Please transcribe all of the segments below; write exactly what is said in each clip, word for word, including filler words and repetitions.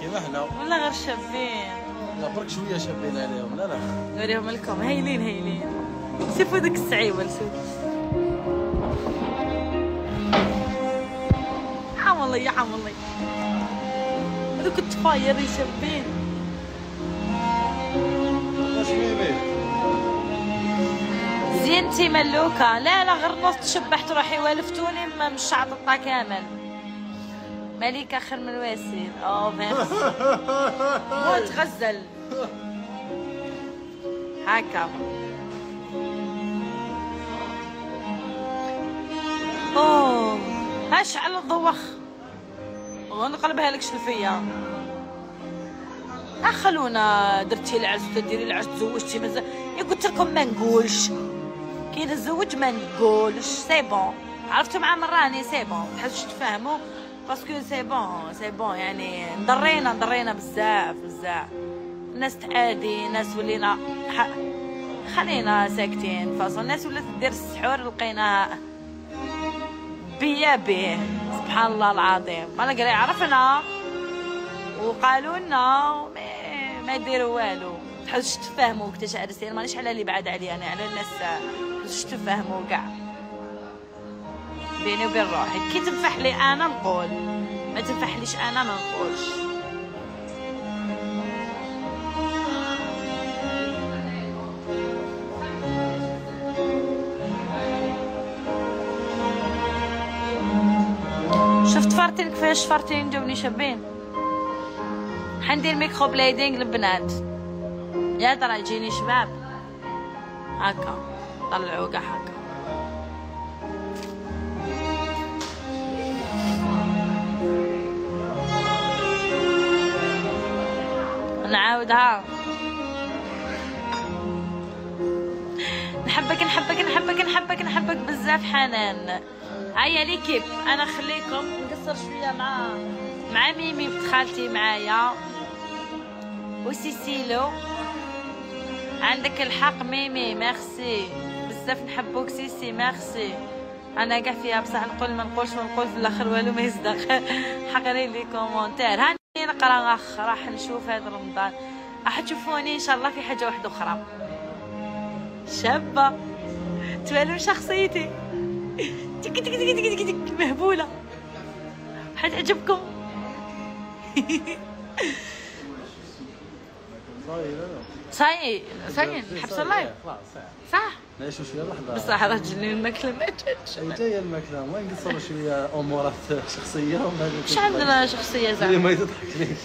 كيما حنا والله غير شابين، لا برك شويه شابين عليهم. لا لا نوريهم لكم هايلين هايلين. شوفوا ديك السعيبه لسود، حم الله يا حم الله، هذوك الطفاير اللي شابين. زينتي ملوكه، لا لا غير نص تشبحت روحي والفتوني ما مش شعططها كامل. مليكة خير من واسل. أو ميرسي موت غزل هاكا. أوه هاش على الضوخ ونقلبها لك شلفية. أخلونا درتي العز وتديري العز تزوجتي مازال. يا قلت لكم ما نقولش كي نتزوج ما نقولش. سي بون عرفتوا مع مراني. سي بون بحاش تفهموا باسكو سي بون سي بون يعني ضرينا ضرينا بزاف بزاف. الناس تعادي، ناس ولينا ح... خلينا ساكتين فاصل. الناس ولات دير السحور لقيناها بيا بيه. سبحان الله العظيم ما قال يعرفنا وقالوا لنا ما يديروا والو. تحوش تفهموا كتاش عرسي. انا مانيش على اللي بعد عليا، انا على الناس تحوش تفهموا كاع بيني وبين روحي. كي تنفح لي انا نقول، ما تنفحليش انا ما نقولش. شفت فارتين كيفاش فارتين جاوني شابين. حندير ميكرو بليدينغ للبنات يا ترى يجيني شباب هاكا طلعوا كاع هاكا. نعاودها نحبك نحبك نحبك نحبك نحبك بزاف حنان. هيا ليكيب انا خليكم نقصر شويه مع مع ميمي بنت خالتي معايا وسيسيلو. عندك الحق ميمي ميرسي بزاف نحبوك سيسي ميرسي. انا كاع فيها بصح نقول ما نقولش ونقول في الاخر والو ما يصدق. حقري لي كومونتير هاني نقرا اخ راح نشوف هذا رمضان. راح تشوفوني ان شاء الله في حاجه واحده اخرى شابه توالم شخصيتي تك تك تك تك تك مهبوله. حد عجبكم صاي صاي نحبس اللايف صح نعيشوا شويه لحظه بصح راه تجني الماكله ما جاتش. حتى هي الماكله وين نقصروا شويه امورات شخصيه. واش عندنا شخصيه زعما ما يضحكنيش.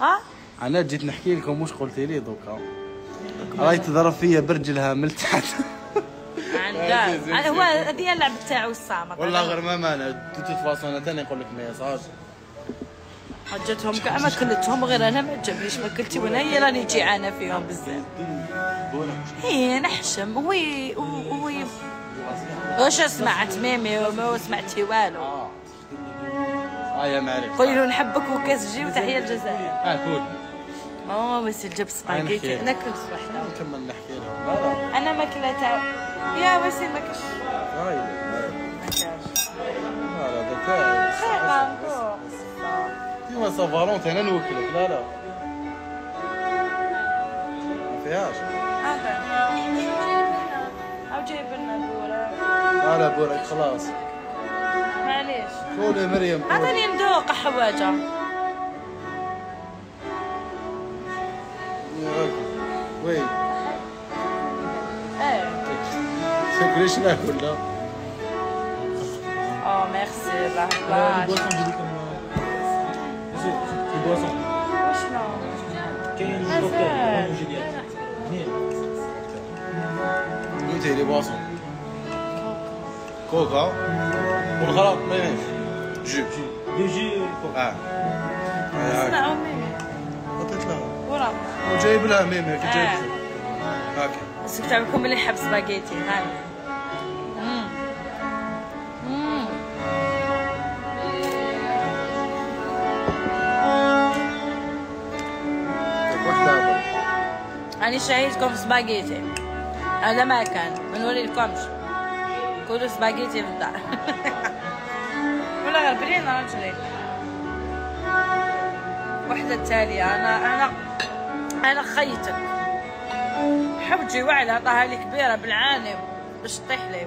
اه انا جيت نحكي لكم واش قلتي لي دوكا. راهي تضرب فيا برجلها من تحت. هو هذه اللعب تاعو الصامت والله غير ما مانع. توت فاصون انا ثاني نقول لك ما يصاش حجتهم كاع ما كلتهم غير انا ما عجبنيش ما كلتي وانا هي راني جيعانه فيهم بزاف. هي نحشم وي وي واش سمعت ميمي وما سمعتي والو. اه اه يا معرف قولي له نحبك وكاس جي وتحيه الجزائر. اه كول ماما وسيل جاب سباغيتي انا كنت وحده نكمل نحكي لهم انا ماكله تاع يا وسيل ما كاش هاي ما كاش هذا تاع خير ديما سافالونت انا نوكلك. لا لا ما فيهاش او جايب لنا بوراك على بوراك خلاص معليش. قولي مريم عطيني ندوق حواجه وي ايه شكريش ناكل. لا او ميرسي راه وشنو؟ كاين الدكتور جديد منين؟ نوتي لي بواسون كوكا والغلط ماينش جو دي جي كوكا. اه لا ميمي عطيت لها وراه وجايب لها ميمي كي جايب هاكا سكت عليكم اللي حب سباغيتي هاي. أنا شاهدكم سباغيتي هذا ما كان ما نوريلكمش كلوا سباغيتي في الدار. ولا غربلين رجلي وحدة التالية. أنا أنا أنا خيتك حبجي وعلى عطاها لي كبيرة بالعاني باش تطيح لي.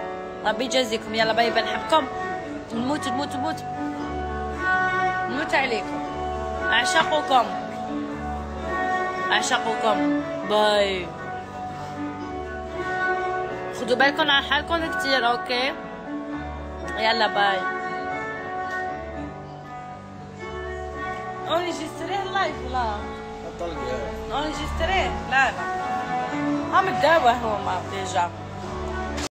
ربي يجازيكم. يلا باي باي نحبكم نموت نموت نموت نموت عليكم. اعشقكم اعشقكم باي. خدوا بالكم على حالكم كتير اوكي. يلا باي. اونجستريه اللايف لا اونجستريه لا لا هم الدواء هو ما ديجا